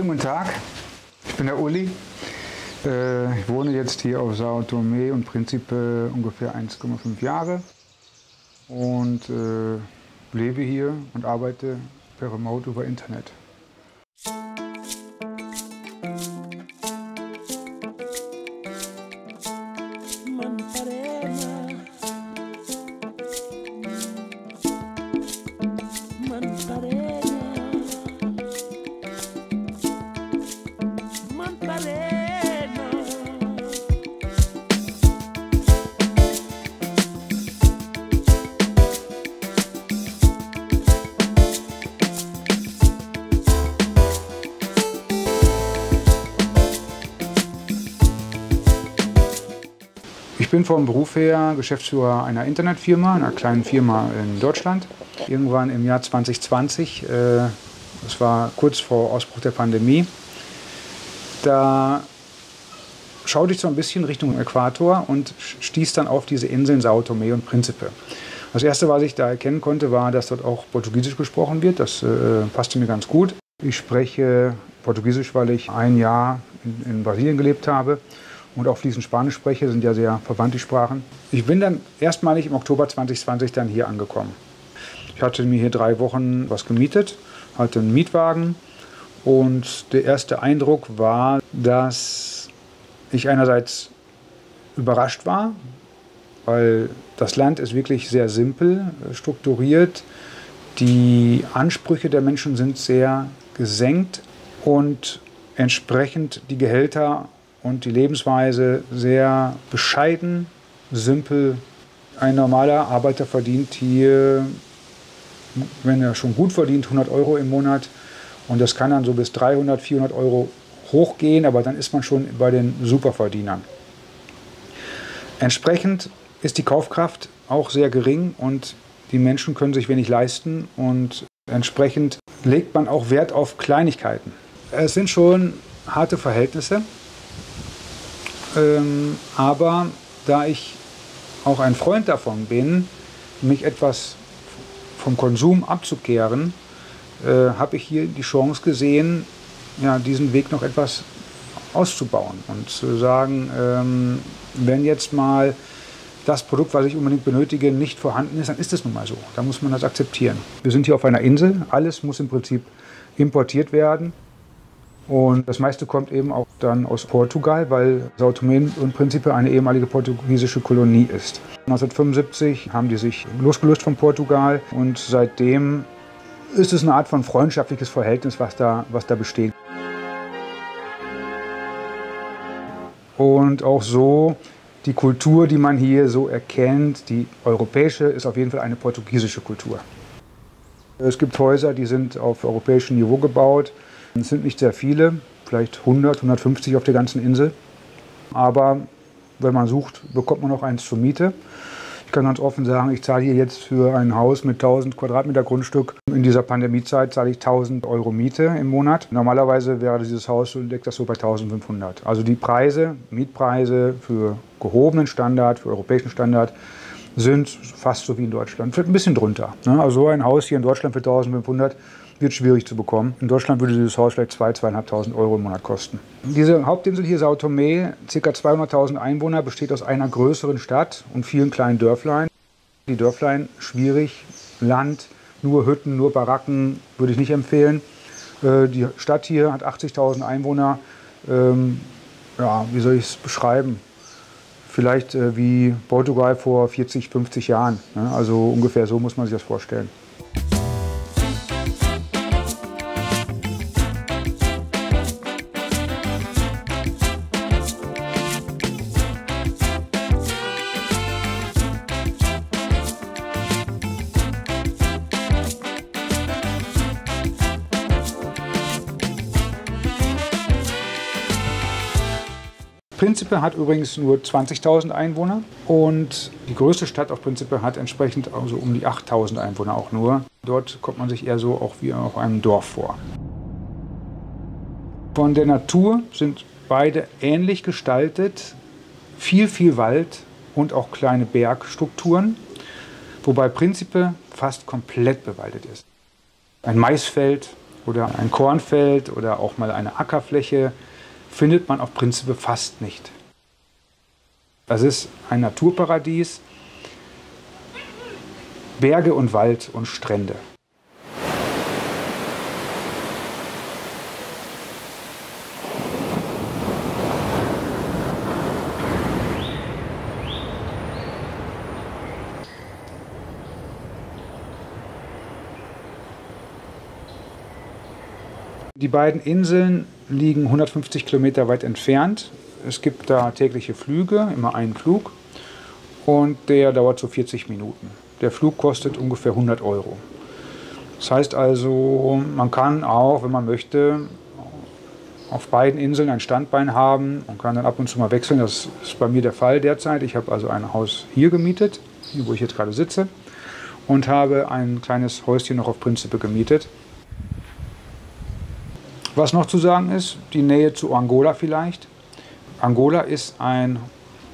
Schönen guten Tag, ich bin der Uli. Ich wohne jetzt hier auf São Tomé und Príncipe ungefähr 1,5 Jahre und lebe hier und arbeite per Remote über Internet. Ich bin vom Beruf her Geschäftsführer einer Internetfirma, einer kleinen Firma in Deutschland. Irgendwann im Jahr 2020, das war kurz vor Ausbruch der Pandemie, da schaute ich so ein bisschen Richtung Äquator und stieß dann auf diese Inseln São Tomé und Príncipe. Das Erste, was ich da erkennen konnte, war, dass dort auch Portugiesisch gesprochen wird. Das passte mir ganz gut. Ich spreche Portugiesisch, weil ich ein Jahr in Brasilien gelebt habe. Und auch fließend Spanisch spreche, sind ja sehr verwandte Sprachen. Ich bin dann erstmalig im Oktober 2020 dann hier angekommen. Ich hatte mir hier 3 Wochen was gemietet, hatte einen Mietwagen und der erste Eindruck war, dass ich einerseits überrascht war, weil das Land ist wirklich sehr simpel strukturiert, die Ansprüche der Menschen sind sehr gesenkt und entsprechend die Gehälter und die Lebensweise sehr bescheiden, simpel. Ein normaler Arbeiter verdient hier, wenn er schon gut verdient, 100 € im Monat. Und das kann dann so bis 300, 400 € hochgehen, aber dann ist man schon bei den Superverdienern. Entsprechend ist die Kaufkraft auch sehr gering und die Menschen können sich wenig leisten. Und entsprechend legt man auch Wert auf Kleinigkeiten. Es sind schon harte Verhältnisse. Aber da ich auch ein Freund davon bin, mich etwas vom Konsum abzukehren, habe ich hier die Chance gesehen, ja, diesen Weg noch etwas auszubauen und zu sagen, wenn jetzt mal das Produkt, was ich unbedingt benötige, nicht vorhanden ist, dann ist es nun mal so. Da muss man das akzeptieren. Wir sind hier auf einer Insel, alles muss im Prinzip importiert werden. Und das meiste kommt eben auch dann aus Portugal, weil São Tomé und Príncipe eine ehemalige portugiesische Kolonie ist. 1975 haben die sich losgelöst von Portugal und seitdem ist es eine Art von freundschaftliches Verhältnis, was da besteht. Und auch so die Kultur, die man hier so erkennt, die europäische, ist auf jeden Fall eine portugiesische Kultur. Es gibt Häuser, die sind auf europäischem Niveau gebaut. Es sind nicht sehr viele, vielleicht 100, 150 auf der ganzen Insel. Aber wenn man sucht, bekommt man auch eins zur Miete. Ich kann ganz offen sagen, ich zahle hier jetzt für ein Haus mit 1000 Quadratmeter Grundstück. In dieser Pandemiezeit zahle ich 1000 € Miete im Monat. Normalerweise wäre dieses Haus, liegt das so bei 1500. Also die Preise, Mietpreise für gehobenen Standard, für europäischen Standard, sind fast so wie in Deutschland. Vielleicht ein bisschen drunter. Also so ein Haus hier in Deutschland für 1500 wird schwierig zu bekommen. In Deutschland würde dieses Haus vielleicht 2.000, 2.500 € im Monat kosten. Diese Hauptinsel hier, São Tomé, ca. 200.000 Einwohner, besteht aus einer größeren Stadt und vielen kleinen Dörflein. Die Dörflein schwierig, Land, nur Hütten, nur Baracken, würde ich nicht empfehlen. Die Stadt hier hat 80.000 Einwohner. Ja, wie soll ich es beschreiben? Vielleicht wie Portugal vor 40, 50 Jahren. Also ungefähr so muss man sich das vorstellen. Príncipe hat übrigens nur 20.000 Einwohner und die größte Stadt auf Príncipe hat entsprechend also um die 8.000 Einwohner auch nur. Dort kommt man sich eher so auch wie auf einem Dorf vor. Von der Natur sind beide ähnlich gestaltet, viel, viel Wald und auch kleine Bergstrukturen, wobei Príncipe fast komplett bewaldet ist. Ein Maisfeld, oder ein Kornfeld oder auch mal eine Ackerfläche findet man auf Príncipe fast nicht. Das ist ein Naturparadies, Berge und Wald und Strände. Die beiden Inseln liegen 150 Kilometer weit entfernt. Es gibt da tägliche Flüge, immer einen Flug, und der dauert so 40 Minuten. Der Flug kostet ungefähr 100 €. Das heißt also, man kann auch, wenn man möchte, auf beiden Inseln ein Standbein haben und kann dann ab und zu mal wechseln. Das ist bei mir der Fall derzeit. Ich habe also ein Haus hier gemietet, hier wo ich jetzt gerade sitze, und habe ein kleines Häuschen noch auf Príncipe gemietet. Was noch zu sagen ist, die Nähe zu Angola vielleicht. Angola ist ein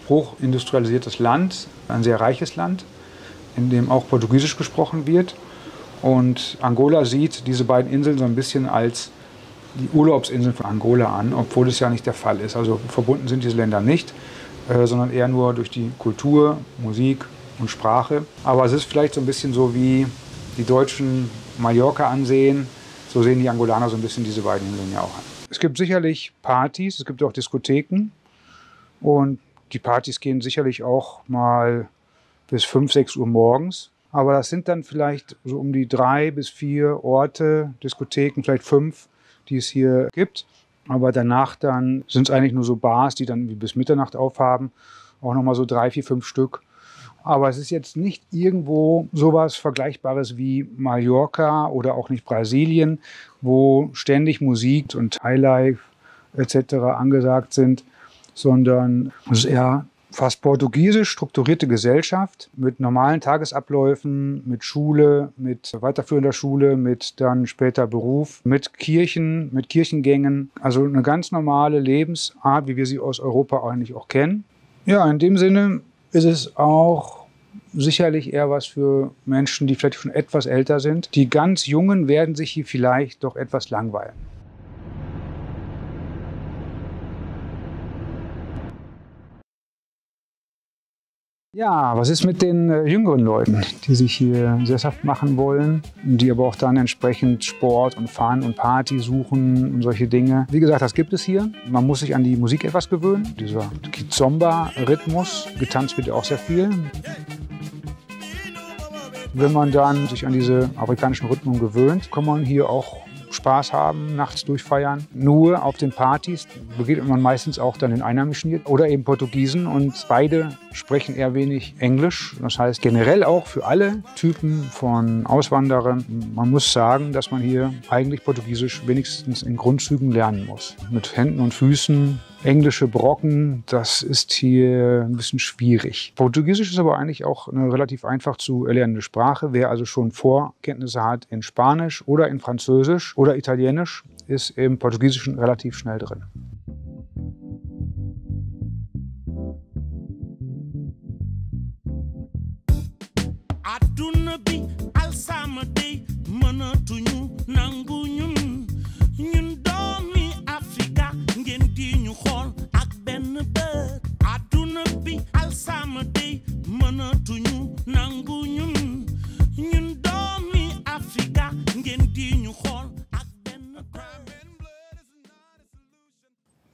hochindustrialisiertes Land, ein sehr reiches Land, in dem auch Portugiesisch gesprochen wird. Und Angola sieht diese beiden Inseln so ein bisschen als die Urlaubsinseln von Angola an, obwohl es ja nicht der Fall ist. Also verbunden sind diese Länder nicht, sondern eher nur durch die Kultur, Musik und Sprache. Aber es ist vielleicht so ein bisschen so, wie die Deutschen Mallorca ansehen. So sehen die Angolaner so ein bisschen diese beiden Inseln ja auch an. Es gibt sicherlich Partys, es gibt auch Diskotheken, und die Partys gehen sicherlich auch mal bis 5, 6 Uhr morgens. Aber das sind dann vielleicht so um die 3 bis 4 Orte, Diskotheken, vielleicht 5, die es hier gibt. Aber danach dann sind es eigentlich nur so Bars, die dann bis Mitternacht aufhaben, auch nochmal so 3, 4, 5 Stück. Aber es ist jetzt nicht irgendwo sowas Vergleichbares wie Mallorca oder auch nicht Brasilien, wo ständig Musik und Highlife etc. angesagt sind, sondern es ist eher fast portugiesisch strukturierte Gesellschaft mit normalen Tagesabläufen, mit Schule, mit weiterführender Schule, mit dann später Beruf, mit Kirchen, mit Kirchengängen. Also eine ganz normale Lebensart, wie wir sie aus Europa eigentlich auch kennen. Ja, in dem Sinne ist es auch sicherlich eher was für Menschen, die vielleicht schon etwas älter sind. Die ganz Jungen werden sich hier vielleicht doch etwas langweilen. Ja, was ist mit den jüngeren Leuten, die sich hier sesshaft machen wollen, die aber auch dann entsprechend Sport und Fun und Party suchen und solche Dinge? Wie gesagt, das gibt es hier. Man muss sich an die Musik etwas gewöhnen. Dieser Kizomba-Rhythmus, getanzt wird ja auch sehr viel. Wenn man dann sich an diese afrikanischen Rhythmen gewöhnt, kann man hier auch Spaß haben, nachts durchfeiern. Nur auf den Partys begegnet man meistens auch dann den Einheimischen oder eben Portugiesen, und beide sprechen eher wenig Englisch. Das heißt generell auch für alle Typen von Auswanderern, man muss sagen, dass man hier eigentlich Portugiesisch wenigstens in Grundzügen lernen muss. Mit Händen und Füßen, englische Brocken, das ist hier ein bisschen schwierig. Portugiesisch ist aber eigentlich auch eine relativ einfach zu erlernende Sprache. Wer also schon Vorkenntnisse hat in Spanisch oder in Französisch oder Italienisch, ist im Portugiesischen relativ schnell drin.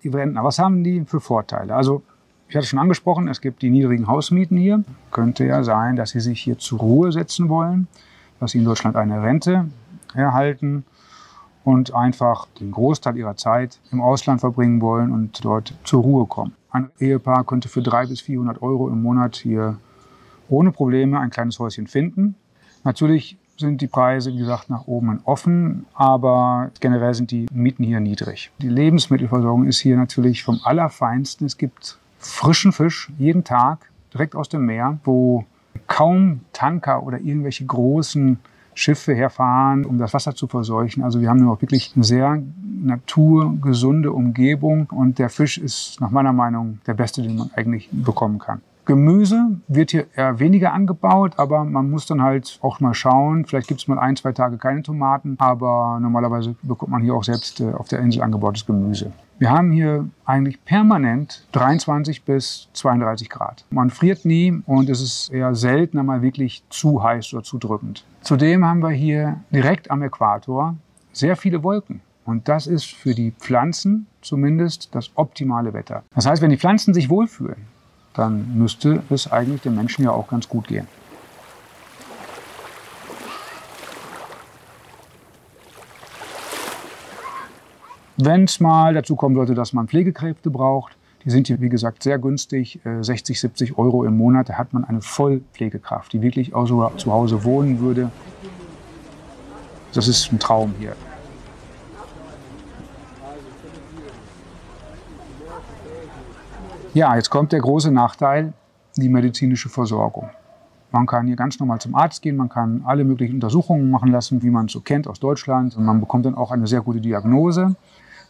Die Rentner, was haben die für Vorteile? Also, ich hatte schon angesprochen, es gibt die niedrigen Hausmieten hier. Könnte ja sein, dass sie sich hier zur Ruhe setzen wollen, dass sie in Deutschland eine Rente erhalten und einfach den Großteil ihrer Zeit im Ausland verbringen wollen und dort zur Ruhe kommen. Ein Ehepaar könnte für 300 bis 400 € im Monat hier ohne Probleme ein kleines Häuschen finden. Natürlich sind die Preise, wie gesagt, nach oben offen, aber generell sind die Mieten hier niedrig. Die Lebensmittelversorgung ist hier natürlich vom Allerfeinsten. Es gibt frischen Fisch jeden Tag, direkt aus dem Meer, wo kaum Tanker oder irgendwelche großen Schiffe herfahren, um das Wasser zu verseuchen. Also wir haben auch wirklich eine sehr naturgesunde Umgebung, und der Fisch ist nach meiner Meinung der beste, den man eigentlich bekommen kann. Gemüse wird hier eher weniger angebaut, aber man muss dann halt auch mal schauen. Vielleicht gibt es mal 1, 2 Tage keine Tomaten, aber normalerweise bekommt man hier auch selbst auf der Insel angebautes Gemüse. Wir haben hier eigentlich permanent 23 bis 32 Grad. Man friert nie und es ist eher selten einmal wirklich zu heiß oder zu drückend. Zudem haben wir hier direkt am Äquator sehr viele Wolken. Und das ist für die Pflanzen zumindest das optimale Wetter. Das heißt, wenn die Pflanzen sich wohlfühlen, dann müsste es eigentlich den Menschen ja auch ganz gut gehen. Wenn es mal dazu kommen sollte, dass man Pflegekräfte braucht, die sind hier, wie gesagt, sehr günstig, 60, 70 Euro im Monat, da hat man eine Vollpflegekraft, die wirklich auch sogar zu Hause wohnen würde. Das ist ein Traum hier. Ja, jetzt kommt der große Nachteil, die medizinische Versorgung. Man kann hier ganz normal zum Arzt gehen, man kann alle möglichen Untersuchungen machen lassen, wie man es so kennt aus Deutschland. Und man bekommt dann auch eine sehr gute Diagnose.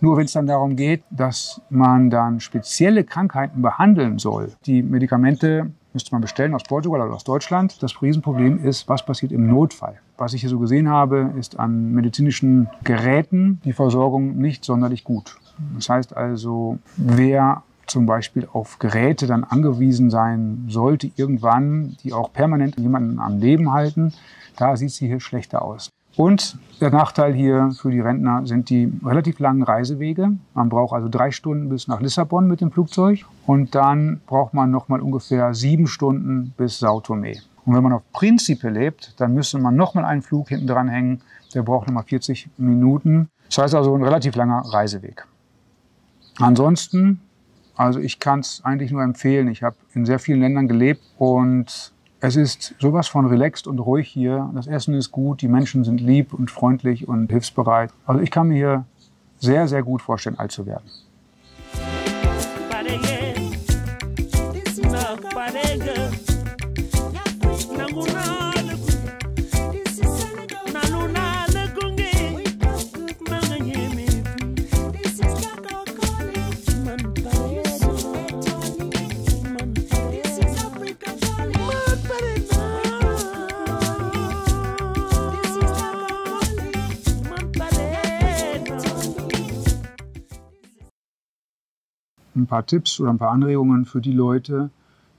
Nur wenn es dann darum geht, dass man dann spezielle Krankheiten behandeln soll, die Medikamente müsste man bestellen aus Portugal oder aus Deutschland. Das Riesenproblem ist, was passiert im Notfall. Was ich hier so gesehen habe, ist an medizinischen Geräten die Versorgung nicht sonderlich gut. Das heißt also, wer zum Beispiel auf Geräte dann angewiesen sein sollte irgendwann, die auch permanent jemanden am Leben halten, da sieht sie hier schlechter aus. Und der Nachteil hier für die Rentner sind die relativ langen Reisewege. Man braucht also 3 Stunden bis nach Lissabon mit dem Flugzeug und dann braucht man nochmal ungefähr 7 Stunden bis São Tomé. Und wenn man auf Príncipe lebt, dann müsste man nochmal einen Flug hinten dran hängen, der braucht nochmal 40 Minuten. Das heißt also ein relativ langer Reiseweg. Ansonsten, also ich kann es eigentlich nur empfehlen. Ich habe in sehr vielen Ländern gelebt und es ist sowas von relaxed und ruhig hier. Das Essen ist gut, die Menschen sind lieb und freundlich und hilfsbereit. Also ich kann mir hier sehr, sehr gut vorstellen, alt zu werden. Ein paar Tipps oder ein paar Anregungen für die Leute,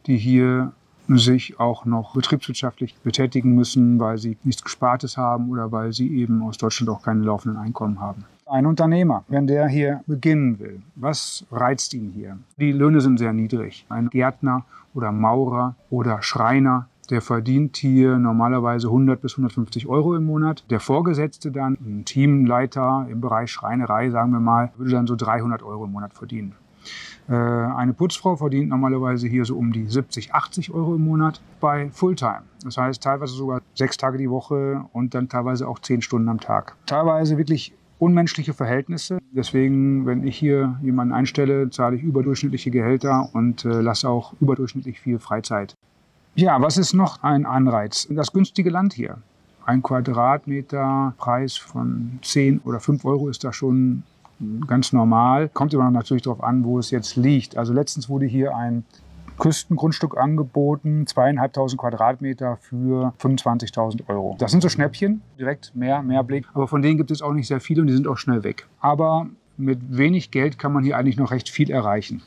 die hier sich auch noch betriebswirtschaftlich betätigen müssen, weil sie nichts Gespartes haben oder weil sie eben aus Deutschland auch keine laufenden Einkommen haben. Ein Unternehmer, wenn der hier beginnen will, was reizt ihn hier? Die Löhne sind sehr niedrig. Ein Gärtner oder Maurer oder Schreiner, der verdient hier normalerweise 100 bis 150 Euro im Monat. Der Vorgesetzte dann, ein Teamleiter im Bereich Schreinerei, sagen wir mal, würde dann so 300 Euro im Monat verdienen. Eine Putzfrau verdient normalerweise hier so um die 70, 80 Euro im Monat bei Fulltime. Das heißt teilweise sogar 6 Tage die Woche und dann teilweise auch 10 Stunden am Tag. Teilweise wirklich unmenschliche Verhältnisse. Deswegen, wenn ich hier jemanden einstelle, zahle ich überdurchschnittliche Gehälter und lasse auch überdurchschnittlich viel Freizeit. Ja, was ist noch ein Anreiz? Das günstige Land hier. Ein Quadratmeter Preis von 10 oder 5 Euro ist da schon ganz normal. Kommt immer natürlich darauf an, wo es jetzt liegt. Also letztens wurde hier ein Küstengrundstück angeboten, 2.500 Quadratmeter für 25.000 Euro. Das sind so Schnäppchen, direkt mehr Blick. Aber von denen gibt es auch nicht sehr viele und die sind auch schnell weg. Aber mit wenig Geld kann man hier eigentlich noch recht viel erreichen.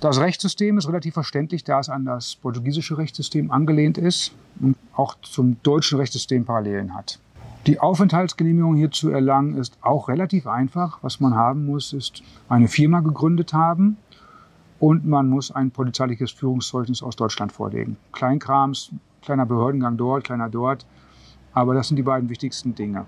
Das Rechtssystem ist relativ verständlich, da es an das portugiesische Rechtssystem angelehnt ist und auch zum deutschen Rechtssystem Parallelen hat. Die Aufenthaltsgenehmigung hier zu erlangen ist auch relativ einfach. Was man haben muss, ist eine Firma gegründet haben und man muss ein polizeiliches Führungszeugnis aus Deutschland vorlegen. Kleinkrams, kleiner Behördengang dort, kleiner dort, aber das sind die beiden wichtigsten Dinge.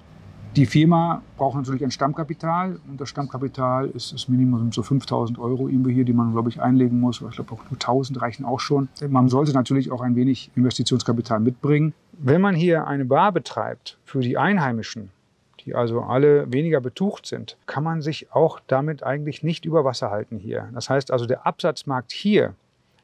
Die Firma braucht natürlich ein Stammkapital und das Stammkapital ist das Minimum so 5.000 Euro, die man, glaube ich, einlegen muss. Ich glaube, auch nur 1.000 reichen auch schon. Man sollte natürlich auch ein wenig Investitionskapital mitbringen. Wenn man hier eine Bar betreibt für die Einheimischen, die also alle weniger betucht sind, kann man sich auch damit eigentlich nicht über Wasser halten hier. Das heißt also, der Absatzmarkt hier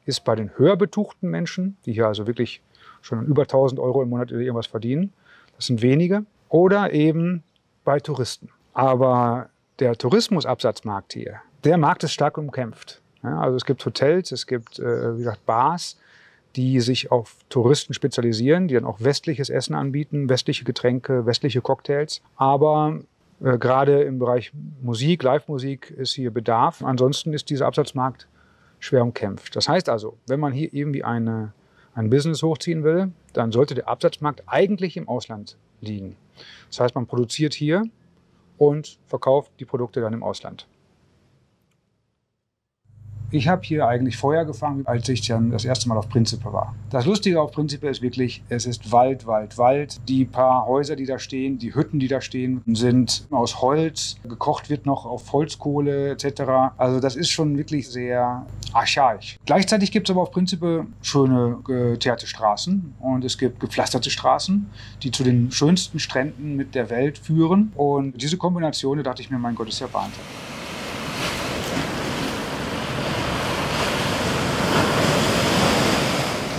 ist bei den höher betuchten Menschen, die hier also wirklich schon über 1.000 Euro im Monat irgendwas verdienen. Das sind wenige. Oder eben bei Touristen. Aber der Tourismusabsatzmarkt hier, der Markt ist stark umkämpft. Ja, also es gibt Hotels, es gibt wie gesagt Bars, die sich auf Touristen spezialisieren, die dann auch westliches Essen anbieten, westliche Getränke, westliche Cocktails. Aber gerade im Bereich Musik, Live-Musik ist hier Bedarf. Ansonsten ist dieser Absatzmarkt schwer umkämpft. Das heißt also, wenn man hier irgendwie ein Business hochziehen will, dann sollte der Absatzmarkt eigentlich im Ausland liegen. Das heißt, man produziert hier und verkauft die Produkte dann im Ausland. Ich habe hier eigentlich Feuer gefangen, als ich dann das erste Mal auf Príncipe war. Das Lustige auf Príncipe ist wirklich, es ist Wald, Wald, Wald. Die paar Häuser, die da stehen, die Hütten, die da stehen, sind aus Holz. Gekocht wird noch auf Holzkohle etc. Also das ist schon wirklich sehr archaisch. Gleichzeitig gibt es aber auf Príncipe schöne geteerte Straßen und es gibt gepflasterte Straßen, die zu den schönsten Stränden mit der Welt führen. Und diese Kombination, da dachte ich mir, mein Gott, ist ja Wahnsinn.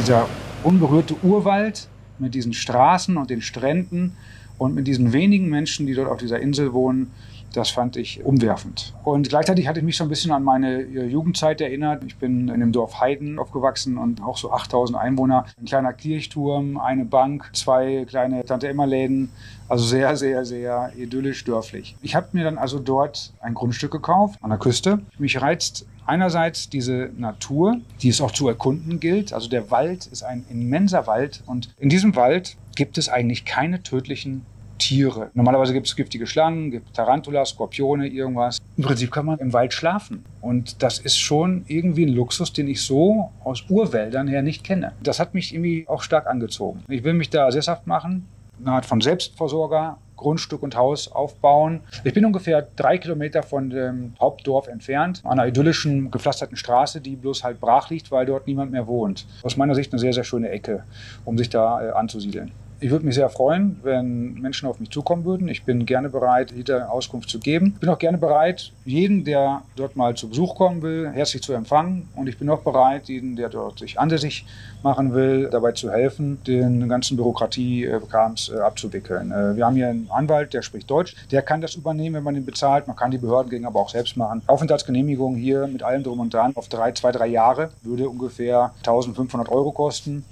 Dieser unberührte Urwald mit diesen Straßen und den Stränden und mit diesen wenigen Menschen, die dort auf dieser Insel wohnen, das fand ich umwerfend. Und gleichzeitig hatte ich mich so ein bisschen an meine Jugendzeit erinnert. Ich bin in dem Dorf Heiden aufgewachsen und auch so 8000 Einwohner. Ein kleiner Kirchturm, eine Bank, zwei kleine Tante-Emma-Läden. Also sehr, sehr, sehr idyllisch dörflich. Ich habe mir dann also dort ein Grundstück gekauft an der Küste. Mich reizt einerseits diese Natur, die es auch zu erkunden gilt. Also der Wald ist ein immenser Wald und in diesem Wald gibt es eigentlich keine tödlichen Tiere. Normalerweise gibt es giftige Schlangen, gibt Tarantulas, Skorpione, irgendwas. Im Prinzip kann man im Wald schlafen. Und das ist schon irgendwie ein Luxus, den ich so aus Urwäldern her nicht kenne. Das hat mich irgendwie auch stark angezogen. Ich will mich da sesshaft machen, eine Art von Selbstversorger, Grundstück und Haus aufbauen. Ich bin ungefähr 3 Kilometer von dem Hauptdorf entfernt, an einer idyllischen, gepflasterten Straße, die bloß halt brach liegt, weil dort niemand mehr wohnt. Aus meiner Sicht eine sehr, sehr schöne Ecke, um sich da anzusiedeln. Ich würde mich sehr freuen, wenn Menschen auf mich zukommen würden. Ich bin gerne bereit, jeder Auskunft zu geben. Ich bin auch gerne bereit, jeden, der dort mal zu Besuch kommen will, herzlich zu empfangen. Und ich bin auch bereit, jeden, der dort sich ansässig machen will, dabei zu helfen, den ganzen Bürokratie-Krams abzuwickeln. Wir haben hier einen Anwalt, der spricht Deutsch. Der kann das übernehmen, wenn man ihn bezahlt. Man kann die Behörden gegen aber auch selbst machen. Aufenthaltsgenehmigung hier mit allem drum und dran auf 2, 3 Jahre würde ungefähr 1.500 € kosten.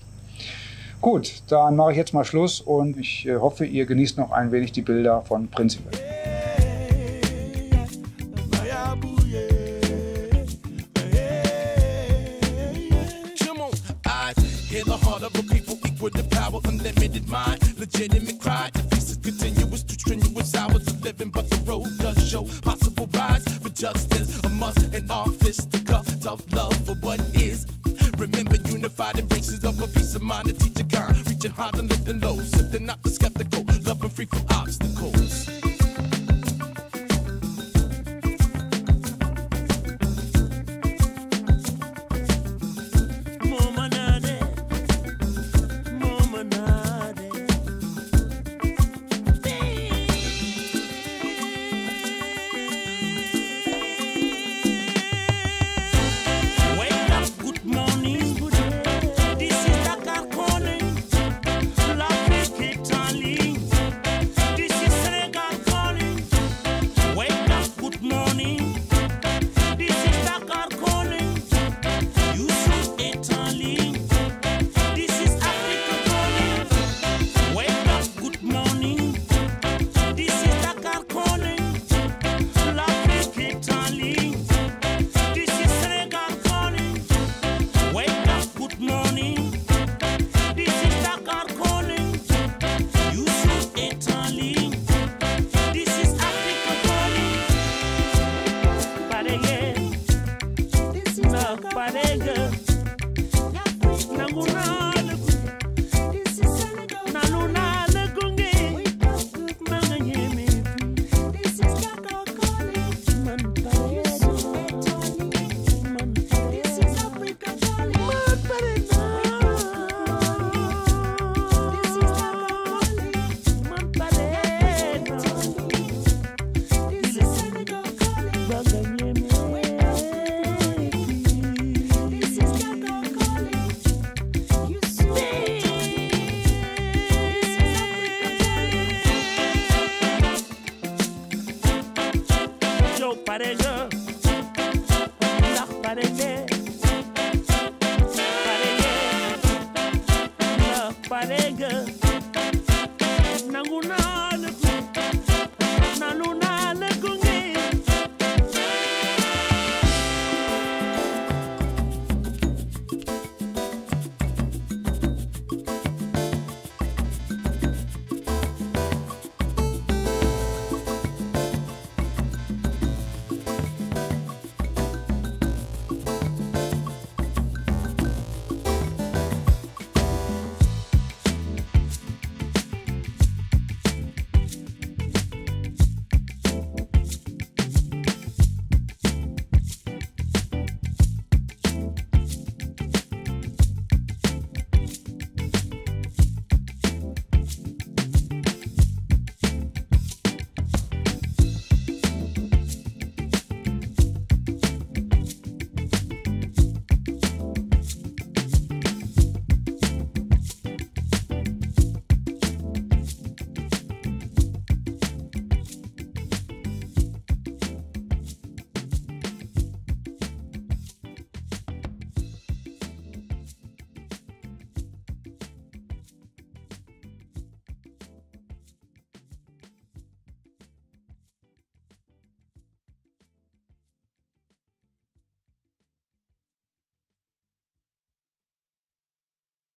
Gut, dann mache ich jetzt mal Schluss und ich hoffe, ihr genießt noch ein wenig die Bilder von Príncipe. Remember unified embraces of a peace of mind, a teacher kind, reaching high and lifting low, sifting out the skeptical, love and free from obstacles. Parega.